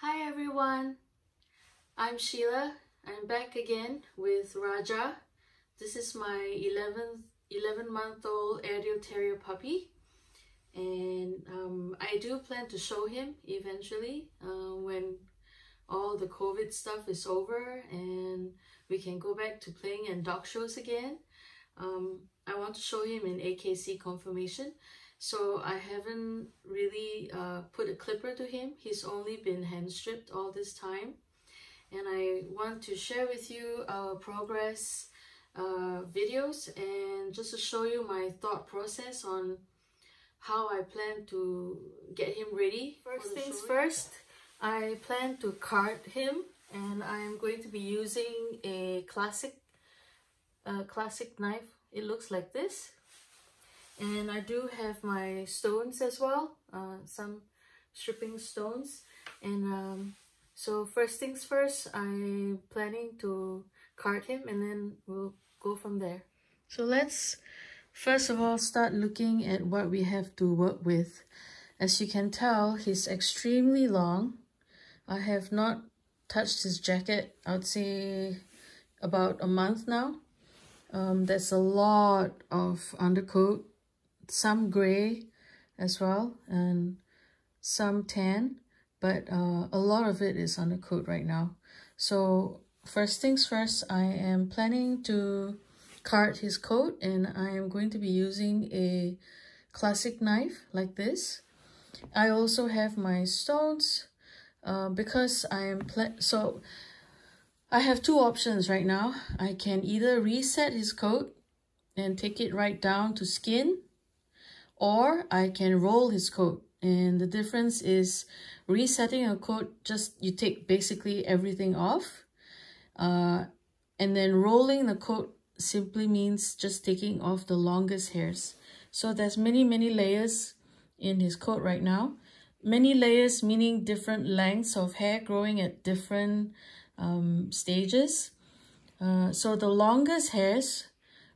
Hi everyone, I'm Sheila. I'm back again with Raja. This is my 11-month-old Airedale Terrier puppy, and I do plan to show him eventually when all the COVID stuff is over and we can go back to playing and dog shows again. I want to show him in AKC conformation. So I haven't really put a clipper to him. He's only been hand stripped all this time. And I want to share with you our progress videos and just to show you my thought process on how I plan to get him ready. First things first, I plan to card him, and I'm going to be using a classic knife. It looks like this. And I do have my stones as well, some stripping stones. And so first things first, I'm planning to card him and then we'll go from there. So let's first of all start looking at what we have to work with. As you can tell, he's extremely long. I have not touched his jacket, I would say about a month now. There's a lot of undercoat. Some gray as well and some tan, but a lot of it is undercoat right now. So first things first, I am planning to card his coat, and I am going to be using a classic knife like this. I also have my stones because I am so I have two options right now. I can either reset his coat and take it right down to skin, or I can roll his coat. And the difference is resetting a coat, just you take basically everything off. And then rolling the coat simply means just taking off the longest hairs. So there's many layers in his coat right now. Many layers meaning different lengths of hair growing at different stages. So the longest hairs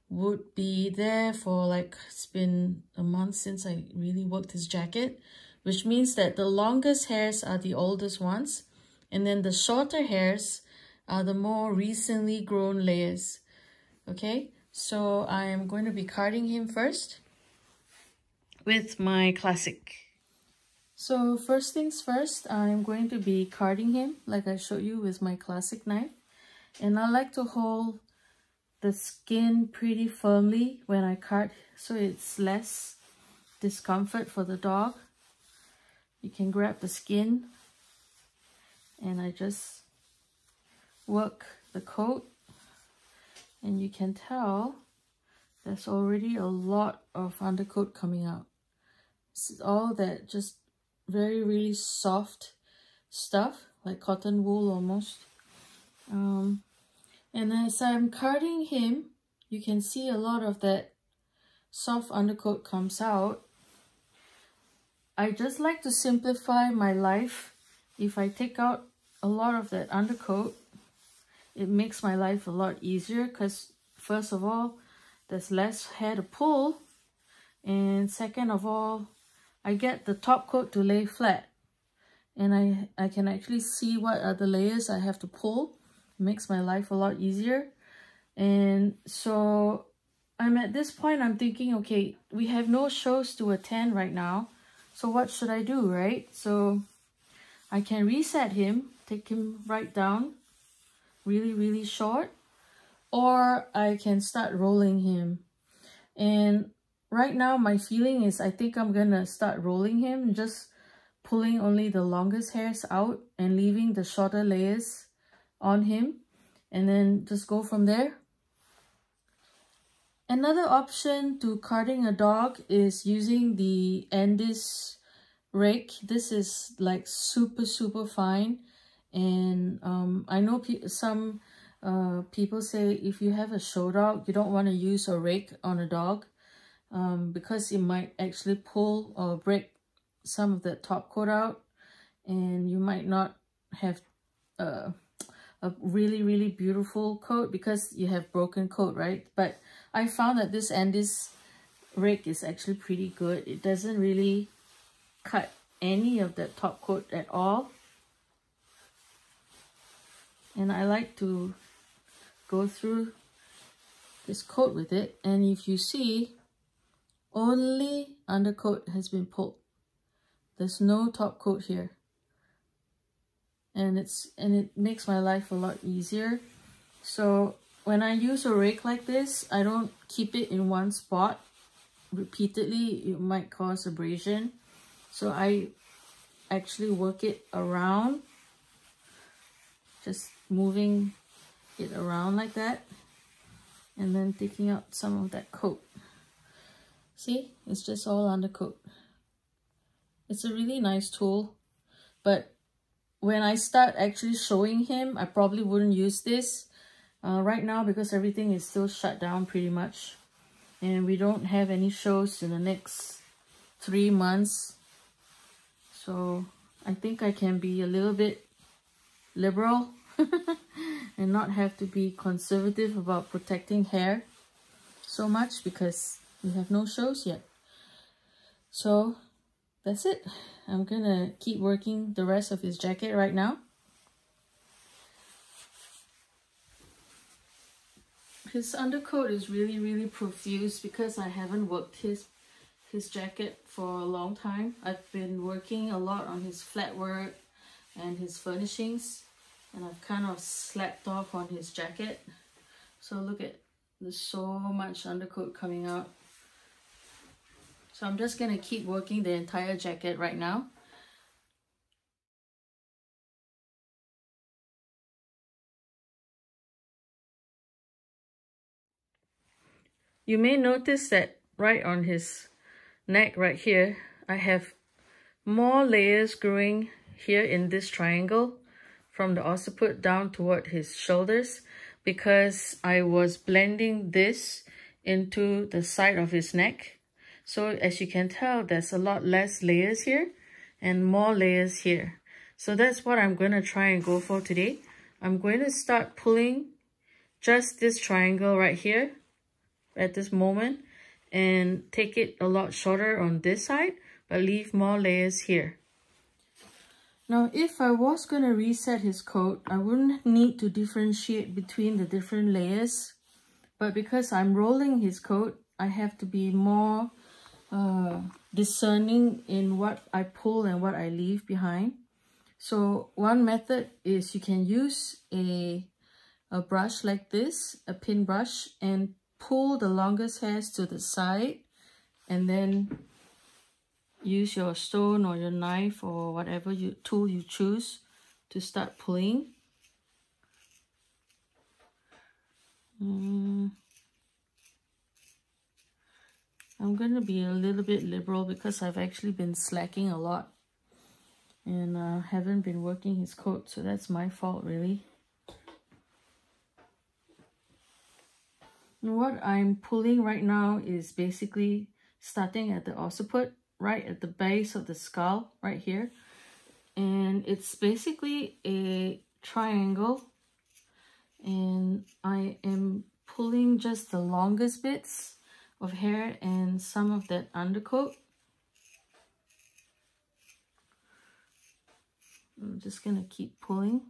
would be there for, like, it's been a month since I really worked his jacket, which means that the longest hairs are the oldest ones, and then the shorter hairs are the more recently grown layers. Okay, so I am going to be carding him first with my classic. So first things first, I'm going to be carding him like I showed you with my classic knife, and I like to hold the skin pretty firmly when I card, so it's less discomfort for the dog. You can grab the skin and I just work the coat, and you can tell there's already a lot of undercoat coming out. This is all that just really soft stuff, like cotton wool almost. And as I'm carding him, you can see a lot of that soft undercoat comes out. I just like to simplify my life. If I take out a lot of that undercoat, it makes my life a lot easier, because first of all, there's less hair to pull, and second of all, I get the top coat to lay flat, and I can actually see what are the layers I have to pull. Makes my life a lot easier. And so I'm at this point, I'm thinking, okay, we have no shows to attend right now, so what should I do, right? So I can reset him, take him right down really short, or I can start rolling him. And right now my feeling is I think I'm gonna start rolling him, just pulling only the longest hairs out and leaving the shorter layers on him, and then just go from there. Another option to carding a dog is using the Endis rake. This is like super fine, and I know some people say if you have a show dog, you don't want to use a rake on a dog because it might actually pull or break some of the top coat out, and you might not have a really beautiful coat because you have broken coat, right? But I found that this Endis rake is actually pretty good. It doesn't really cut any of that top coat at all. and I like to go through this coat with it, and if you see, only undercoat has been pulled. There's no top coat here, and it makes my life a lot easier. So when I use a rake like this, I don't keep it in one spot repeatedly. It might cause abrasion, so I actually work it around, just moving it around like that, and then taking out some of that coat. See, it's just all undercoat. It's a really nice tool, but when I start actually showing him, I probably wouldn't use this right now because everything is still shut down pretty much, and we don't have any shows in the next 3 months. So I think I can be a little bit liberal and not have to be conservative about protecting hair so much because we have no shows yet. So that's it. I'm gonna keep working the rest of his jacket right now. His undercoat is really, really profuse because I haven't worked his jacket for a long time. I've been working a lot on his flat work and his furnishings, and I've kind of slapped off on his jacket. So look at, there's so much undercoat coming out. So I'm just gonna keep working the entire jacket right now. You may notice that right on his neck right here, I have more layers growing here in this triangle from the occiput down toward his shoulders, because I was blending this into the side of his neck. So as you can tell, there's a lot less layers here and more layers here. So that's what I'm going to try and go for today. I'm going to start pulling just this triangle right here at this moment and take it a lot shorter on this side, but leave more layers here. Now, if I was going to reset his coat, I wouldn't need to differentiate between the different layers. But because I'm rolling his coat, I have to be more discerning in what I pull and what I leave behind. So one method is you can use a brush like this, a pin brush, and pull the longest hairs to the side, and then use your stone or your knife or whatever tool you choose to start pulling. I'm going to be a little bit liberal because I've actually been slacking a lot and haven't been working his coat, so that's my fault really. What I'm pulling right now is basically starting at the occiput, right at the base of the skull, right here. And it's basically a triangle. And I am pulling just the longest bits of hair and some of that undercoat. I'm just gonna keep pulling.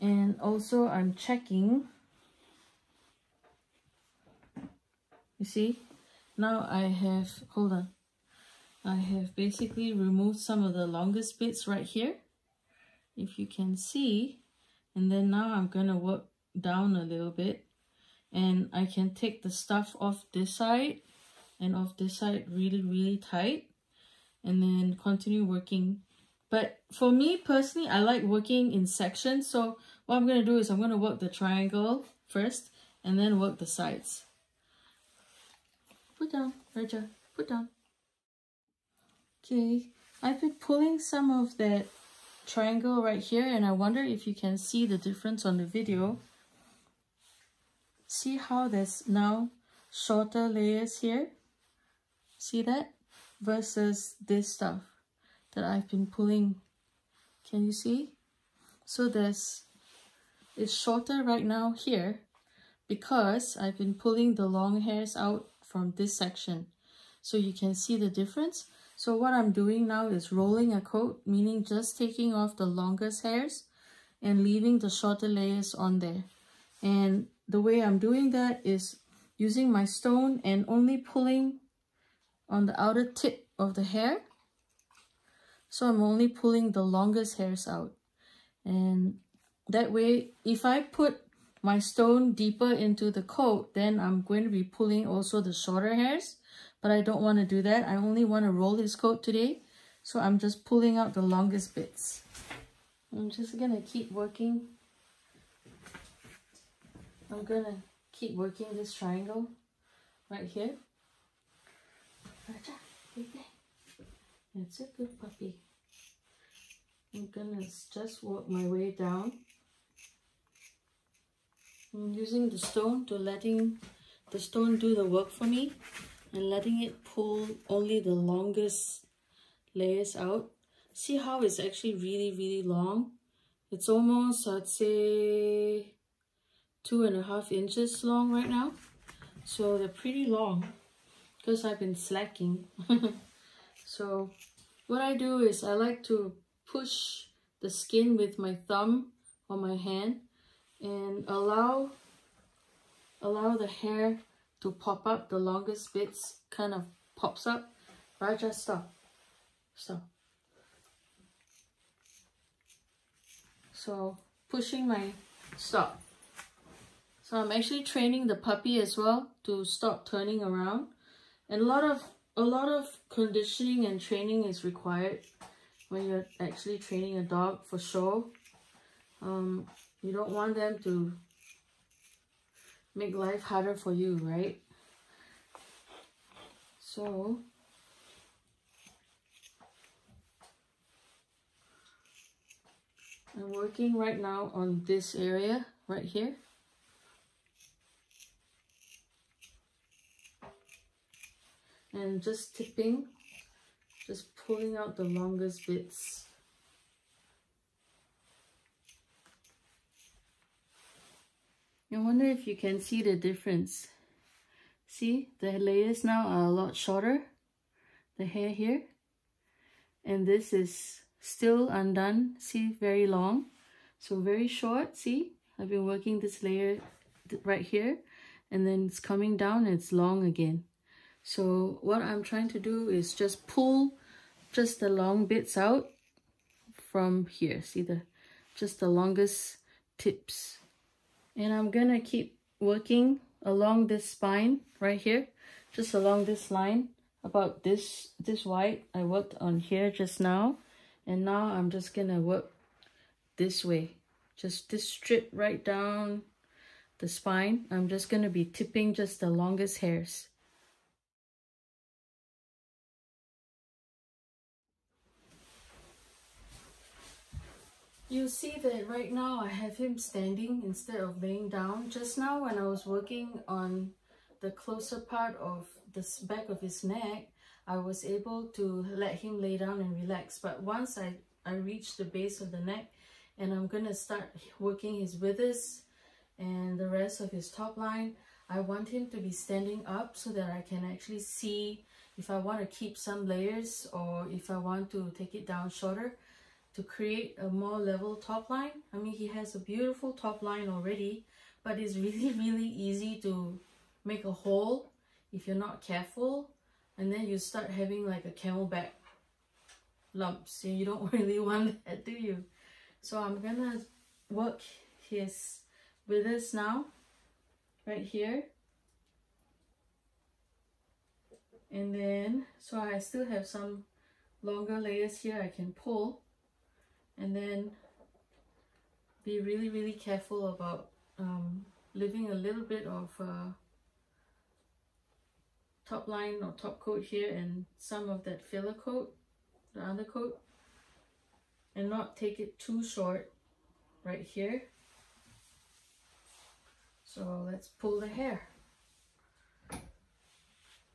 And also I'm checking, you see, now I have, hold on, I have basically removed some of the longest bits right here, if you can see, and then now I'm going to work down a little bit, and I can take the stuff off this side and off this side really, really tight, and then continue working. But for me personally, I like working in sections. So what I'm going to do is I'm going to work the triangle first and then work the sides. Put down, Raja, put down. Okay, I've been pulling some of that triangle right here, and I wonder if you can see the difference on the video. See how there's now shorter layers here? See that? Versus this stuff that I've been pulling. Can you see? So it's shorter right now here because I've been pulling the long hairs out from this section. so you can see the difference. So what I'm doing now is rolling a coat, meaning just taking off the longest hairs and leaving the shorter layers on there. And the way I'm doing that is using my stone and only pulling on the outer tip of the hair. So I'm only pulling the longest hairs out. And that way, if I put my stone deeper into the coat, then I'm going to be pulling also the shorter hairs. But I don't want to do that. I only want to roll his coat today. So I'm just pulling out the longest bits. I'm just going to keep working. I'm going to keep working this triangle right here. Raja, right there. That's a good puppy. I'm going to just work my way down. I'm using the stone to letting the stone do the work for me. And letting it pull only the longest layers out. See how it's actually really, really long? It's almost, I'd say, 2.5 inches long right now. So they're pretty long because I've been slacking. So what I do is I like to push the skin with my thumb or my hand and allow the hair to pop up. The longest bits kind of pops up. Raja, stop. Stop. So pushing my stop. So I'm actually training the puppy as well to stop turning around. And a lot of conditioning and training is required when you're actually training a dog for sure. You don't want them to make life harder for you, right? So I'm working right now on this area right here. And just tipping, just pulling out the longest bits. I wonder if you can see the difference. See, the layers now are a lot shorter, the hair here. And this is still undone, see, very long. So very short, see, I've been working this layer right here. And then it's coming down and it's long again. So what I'm trying to do is just pull just the long bits out from here. See, just the longest tips. And I'm gonna keep working along this spine right here, just along this line, about this wide. I worked on here just now, and now I'm just gonna work this way. Just this strip right down the spine. I'm just gonna be tipping just the longest hairs. You see that right now I have him standing instead of laying down. Just now when I was working on the closer part of the back of his neck, I was able to let him lay down and relax. But once I reach the base of the neck, and I'm going to start working his withers and the rest of his top line, I want him to be standing up so that I can actually see if I want to keep some layers or if I want to take it down shorter. To create a more level top line. I mean, he has a beautiful top line already, but it's really, really easy to make a hole if you're not careful, and then you start having like a camelback lumps, and you don't really want that, do you? So I'm gonna work his withers now, right here, and then so I still have some longer layers here I can pull. And then be really, really careful about leaving a little bit of top line or top coat here and some of that filler coat, the other coat, and not take it too short right here. So let's pull the hair.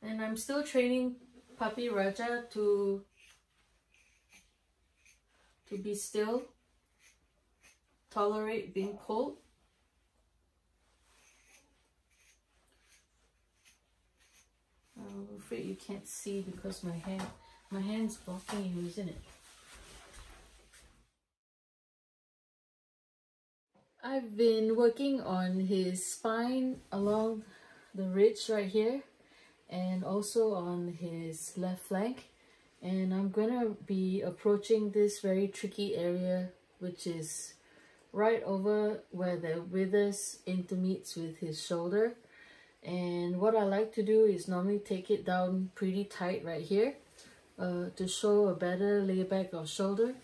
And I'm still training puppy Raja to be still, tolerate being pulled. I'm afraid you can't see because my hand's blocking you, isn't it? I've been working on his spine along the ridge right here and also on his left flank, and I'm gonna be approaching this very tricky area, which is right over where the withers intermeets with his shoulder. And what I like to do is normally take it down pretty tight right here to show a better layback of shoulder.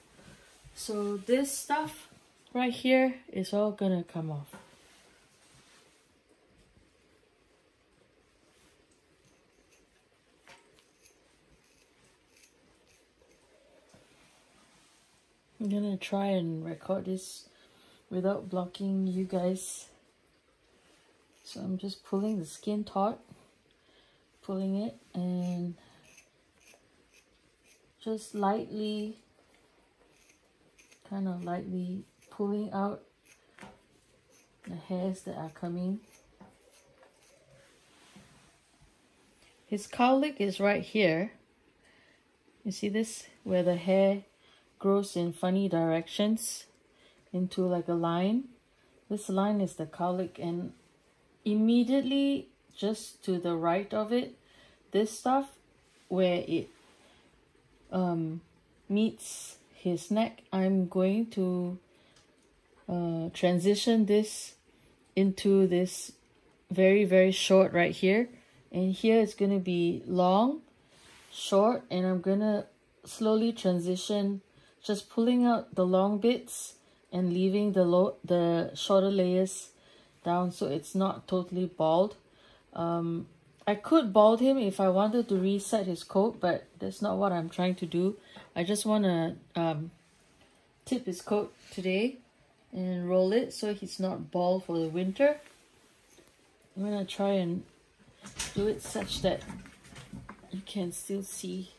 So this stuff right here is all gonna come off. I'm gonna try and record this without blocking you guys. So I'm just pulling the skin taut, pulling it, and just lightly, kind of lightly pulling out the hairs that are coming. His cowlick is right here. You see this? Where the hair grows in funny directions into like a line. This line is the cowlick, and immediately just to the right of it, this stuff where it meets his neck, I'm going to transition this into this very short right here, and here it's going to be long, short, and I'm going to slowly transition, just pulling out the long bits and leaving the shorter layers down, so it's not totally bald. I could bald him if I wanted to reset his coat, but that's not what I'm trying to do. I just want to tip his coat today and roll it so he's not bald for the winter. I'm gonna try and do it such that you can still see.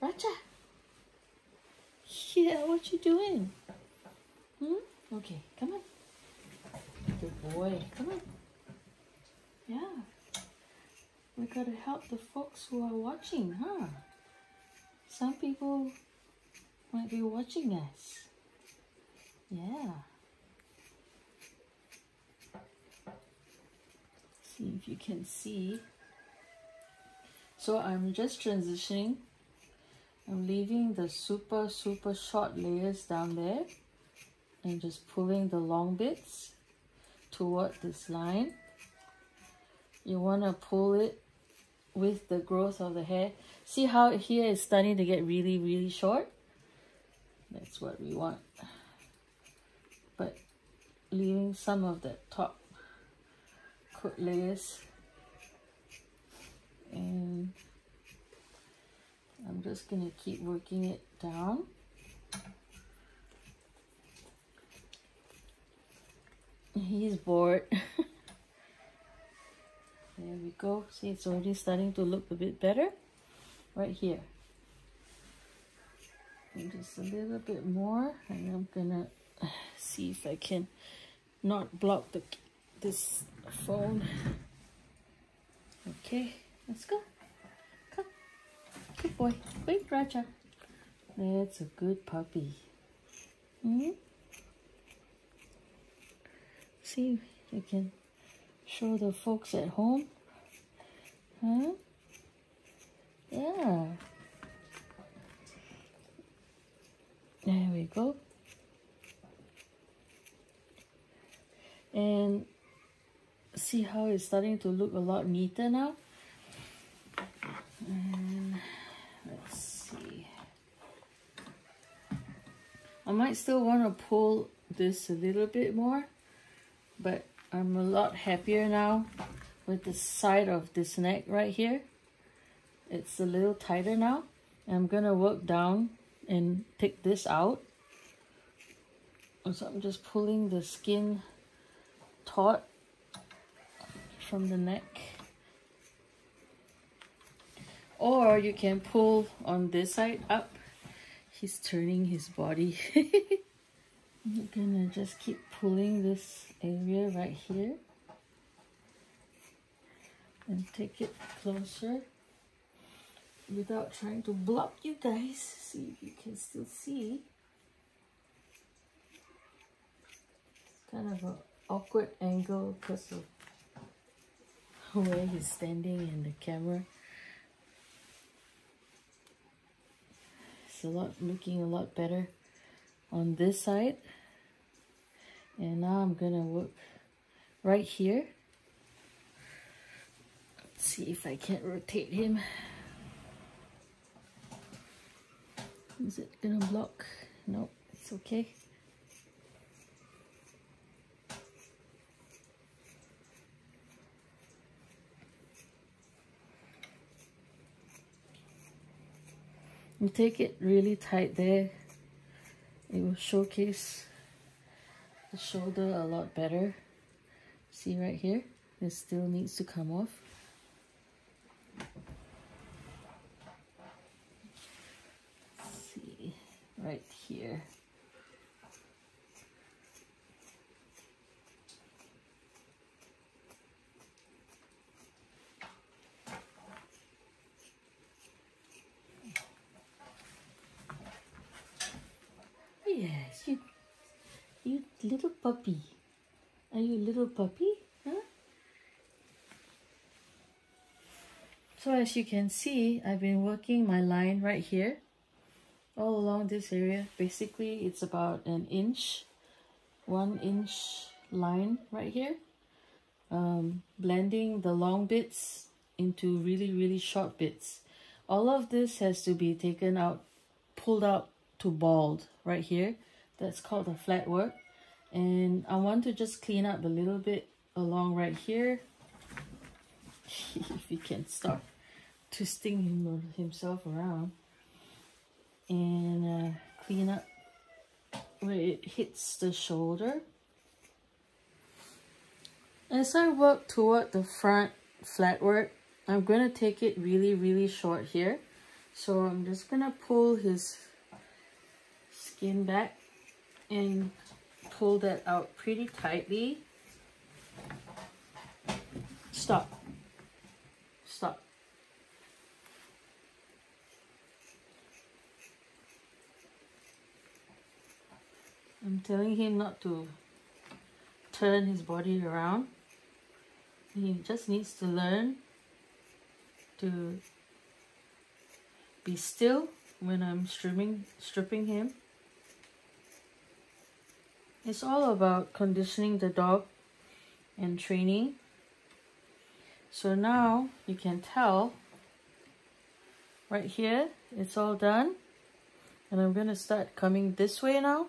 Raja! Yeah, what you doing? Hmm? Okay, come on. Good boy, come on. Yeah. We gotta help the folks who are watching, huh? Some people might be watching us. Yeah. See if you can see. So I'm just transitioning. I'm leaving the super short layers down there and just pulling the long bits toward this line. You want to pull it with the growth of the hair. See how here it's starting to get really short? That's what we want. But leaving some of the top coat layers, and I'm just going to keep working it down. He's bored. There we go. See, it's already starting to look a bit better right here. And just a little bit more, and I'm gonna see if I can not block this phone. Okay, let's go. Come. Good boy. Quick, Raja. That's a good puppy. Mm-hmm. See, you can show the folks at home. Huh? Yeah. There we go. And see how it's starting to look a lot neater now. And let's see. I might still want to pull this a little bit more, but I'm a lot happier now with the side of this neck right here. It's a little tighter now. I'm gonna work down and take this out. So I'm just pulling the skin taut from the neck. Or you can pull on this side up. He's turning his body. I'm gonna just keep pulling this area right here and take it closer. without trying to block you guys. See if you can still see. Kind of an awkward angle because of where he's standing in the camera. It's looking a lot better on this side. And now I'm gonna work right here. Let's see if I can't rotate him. Is it gonna block? Nope, it's okay. You take it really tight there. It will showcase the shoulder a lot better. See right here? It still needs to come off. Let's see, right here. Yes, you little puppy. Are you a little puppy? Huh? So as you can see, I've been working my line right here, all along this area. Basically, it's about an inch, 1 inch line right here. Blending the long bits into really, really short bits. All of this has to be taken out, pulled out to bald right here. That's called the flat work. And I want to just clean up a little bit along right here. If he can stop twisting himself around. And clean up where it hits the shoulder. As I work toward the front flat work, I'm going to take it really, really short here. So I'm just going to pull his skin back and pull that out pretty tightly. Stop. I'm telling him not to turn his body around. He just needs to learn to be still when I'm stripping him. It's all about conditioning the dog and training. So now you can tell right here, it's all done. And I'm going to start coming this way now.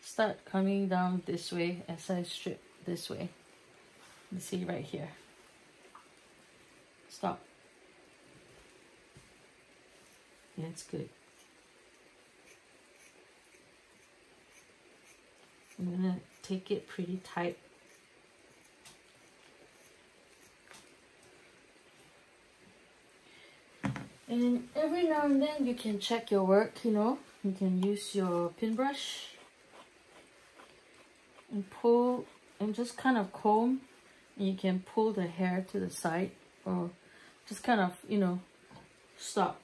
Start coming down this way as I strip this way. You see right here. Stop. That's good. I'm gonna take it pretty tight. And every now and then you can check your work, you know. You can use your pin brush and pull and just kind of comb, and you can pull the hair to the side or just kind of, you know, stop.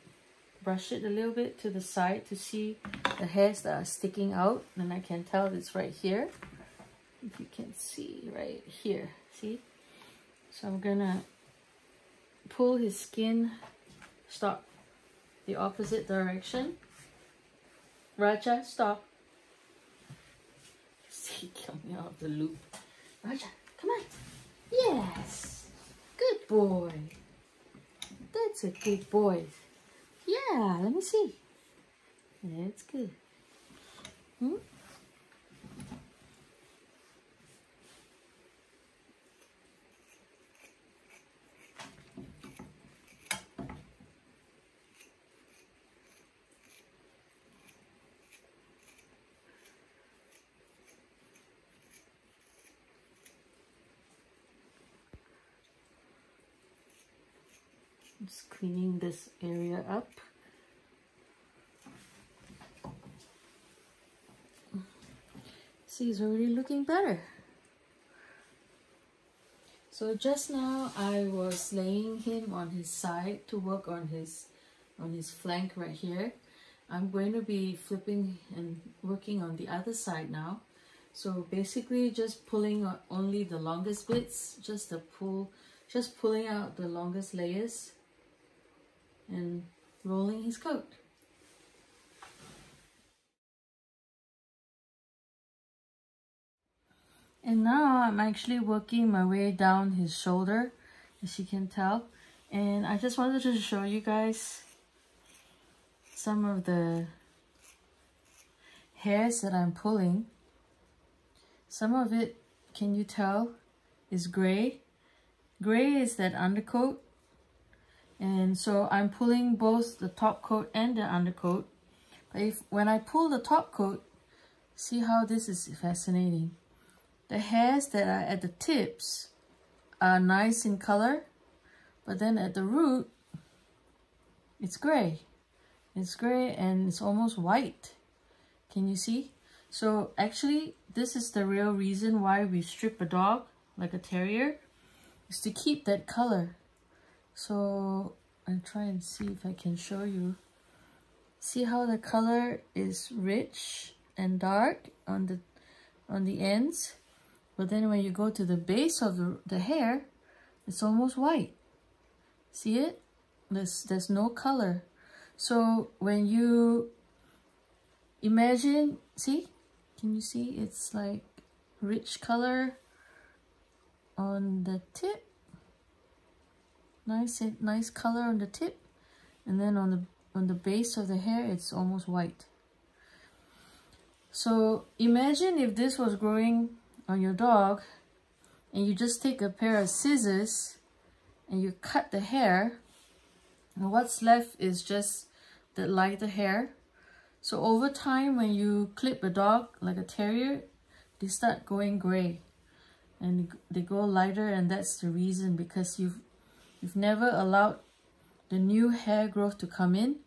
Brush it a little bit to the side to see the hairs that are sticking out. And I can tell it's right here. If you can see right here, see? So I'm gonna pull his skin, stop, the opposite direction. Raja, stop. See, coming out of the loop. Raja, come on. Yes, good boy. That's a good boy. Yeah, let me see. That's good. I'm just cleaning this area up. See, he's already looking better. So just now I was laying him on his side to work on his on his flank right here. I'm going to be flipping and working on the other side now. So basically just pulling only the longest bits, just pulling out the longest layers and rolling his coat. And now I'm actually working my way down his shoulder, as you can tell. And I just wanted to show you guys some of the hairs that I'm pulling. Some of it, can you tell, is gray. Gray is that undercoat. And so I'm pulling both the top coat and the undercoat. But when I pull the top coat, see how this is fascinating. The hairs that are at the tips are nice in color, but then at the root, it's gray. It's gray and it's almost white. Can you see? So actually, this is the real reason why we strip a dog, like a terrier, is to keep that color. So I'll try and see if I can show you. See how the color is rich and dark on the ends? But then when you go to the base of the hair, it's almost white. See it? There's no color. So when you imagine, see? Can you see? It's like rich color on the tip. Nice color on the tip. And then on the base of the hair, it's almost white. So imagine if this was growing on your dog, and you just take a pair of scissors and you cut the hair, and what's left is just the lighter hair. So over time, when you clip a dog like a terrier, they start going gray and they go lighter, and that's the reason, because you've never allowed the new hair growth to come in,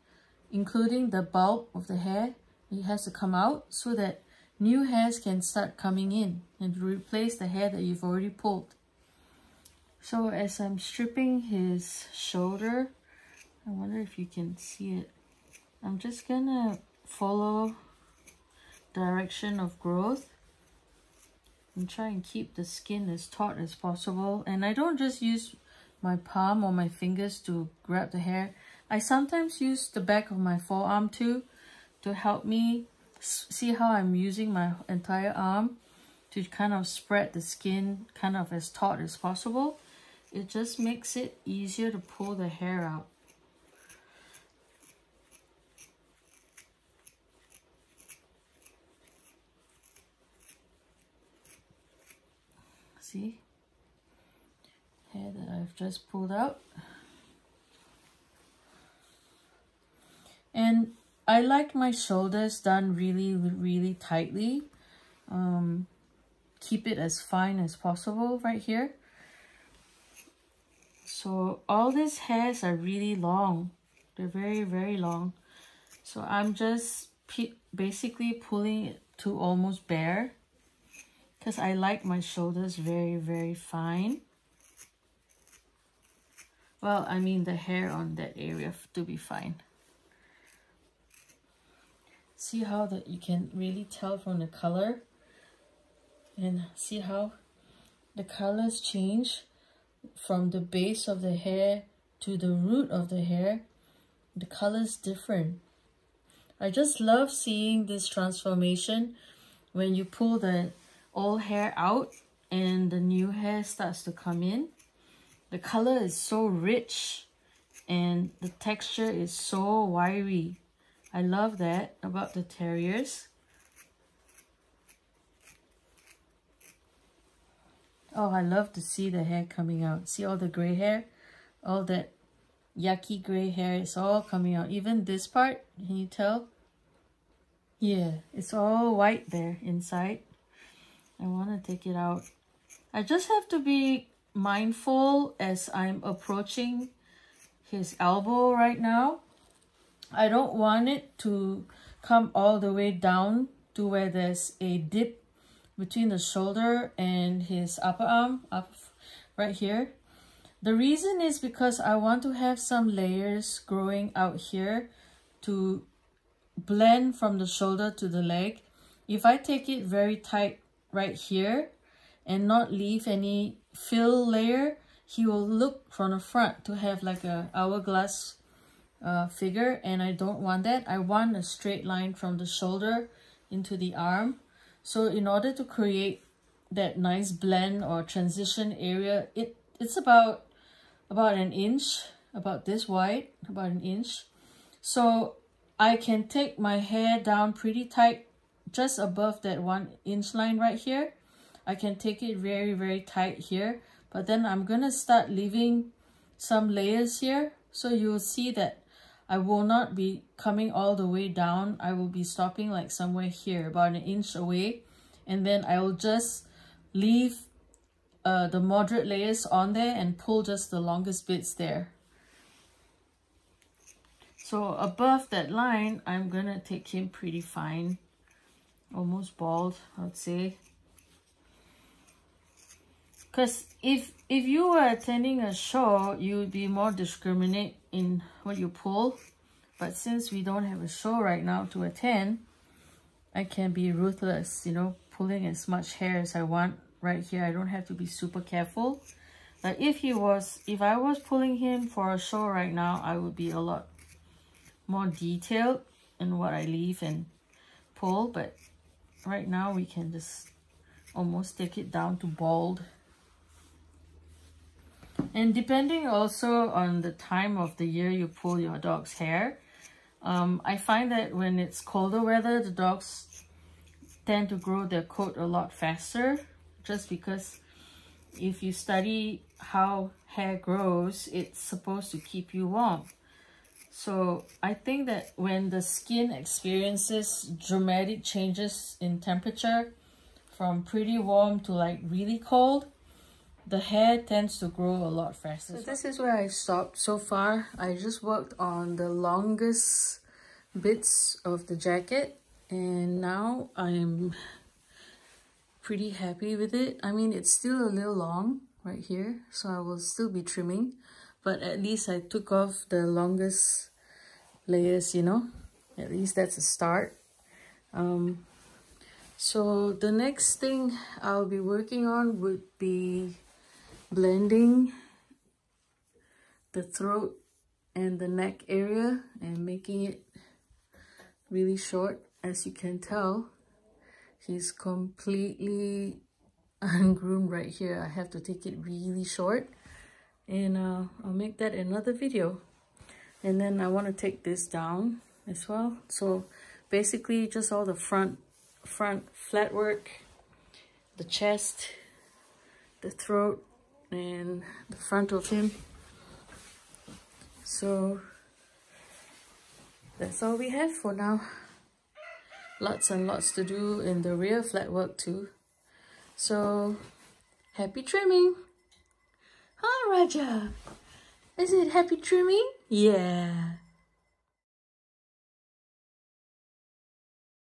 including the bulb of the hair. It has to come out so that new hairs can start coming in and replace the hair that you've already pulled. So as I'm stripping his shoulder, I wonder if you can see it. I'm just gonna follow direction of growth and try and keep the skin as taut as possible. And I don't just use my palm or my fingers to grab the hair. I sometimes use the back of my forearm too to help me. See how I'm using my entire arm to kind of spread the skin kind of as taut as possible. It just makes it easier to pull the hair out. See? Hair that I've just pulled out. And I like my shoulders done really tightly. Keep it as fine as possible right here. So all these hairs are really long. They're very long. So I'm just basically pulling it to almost bare, because I like my shoulders very fine. Well, I mean the hair on that area to be fine. See how that you can really tell from the color, and see how the colors change from the base of the hair to the root of the hair. The color's different. I just love seeing this transformation when you pull the old hair out and the new hair starts to come in. The color is so rich and the texture is so wiry. I love that about the terriers. Oh, I love to see the hair coming out. See all the gray hair? All that yucky gray hair is all coming out. Even this part, can you tell? Yeah, it's all white there inside. I want to take it out. I just have to be mindful as I'm approaching his elbow right now. I don't want it to come all the way down to where there's a dip between the shoulder and his upper arm, up right here. The reason is because I want to have some layers growing out here to blend from the shoulder to the leg. If I take it very tight right here and not leave any fill layer, he will look from the front to have like a hourglass figure, and I don't want that. I want a straight line from the shoulder into the arm. So in order to create that nice blend or transition area, it's about an inch, about this wide, about an inch. So I can take my hair down pretty tight, just above that 1 inch line right here. I can take it very, very tight here, but then I'm gonna start leaving some layers here. So you'll see that I will not be coming all the way down. I will be stopping like somewhere here, about an inch away. And then I will just leave the moderate layers on there and pull just the longest bits there. So above that line, I'm gonna take him pretty fine, almost bald, I'd say. Because if you were attending a show, you'd be more discriminate in what you pull. But since we don't have a show right now to attend, I can be ruthless, you know, pulling as much hair as I want right here. I don't have to be super careful. But if I was pulling him for a show right now, I would be a lot more detailed in what I leave and pull. But right now we can just almost take it down to bald. And depending also on the time of the year you pull your dog's hair, I find that when it's colder weather, the dogs tend to grow their coat a lot faster, just because if you study how hair grows, it's supposed to keep you warm. So I think that when the skin experiences dramatic changes in temperature, from pretty warm to like really cold, the hair tends to grow a lot faster. So this is where I stopped so far. I just worked on the longest bits of the jacket, and now I'm pretty happy with it. I mean, it's still a little long right here, so I will still be trimming, but at least I took off the longest layers, you know. At least that's a start. So the next thing I'll be working on would be blending the throat and the neck area and making it really short. As you can tell, he's completely ungroomed right here. I have to take it really short, and I'll make that another video. And then I want to take this down as well. So basically just all the front flat work, the chest, the throat, and the front of him. So that's all we have for now. Lots and lots to do in the rear flat work too. So happy trimming. Huh, Raja? Is it happy trimming? Yeah.